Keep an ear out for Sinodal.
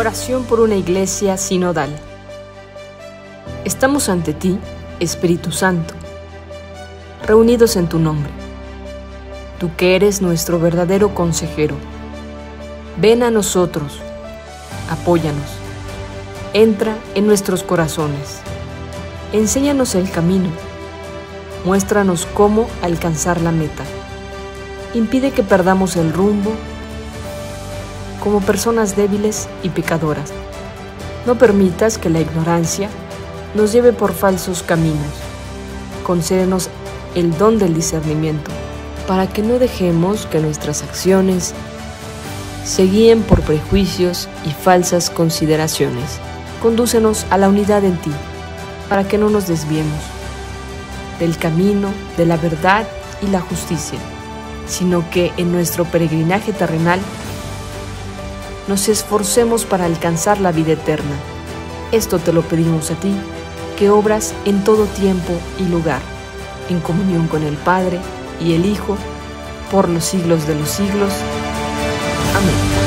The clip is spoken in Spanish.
Oración por una iglesia sinodal. Estamos ante ti, Espíritu Santo, reunidos en tu nombre. Tú que eres nuestro verdadero consejero. Ven a nosotros, apóyanos, entra en nuestros corazones, enséñanos el camino, muéstranos cómo alcanzar la meta. Impide que perdamos el rumbo como personas débiles y pecadoras. No permitas que la ignorancia nos lleve por falsos caminos. Concédenos el don del discernimiento, para que no dejemos que nuestras acciones se guíen por prejuicios y falsas consideraciones. Condúcenos a la unidad en ti, para que no nos desviemos del camino de la verdad y la justicia, sino que en nuestro peregrinaje terrenal nos esforcemos para alcanzar la vida eterna. Esto te lo pedimos a ti, que obras en todo tiempo y lugar, en comunión con el Padre y el Hijo, por los siglos de los siglos. Amén.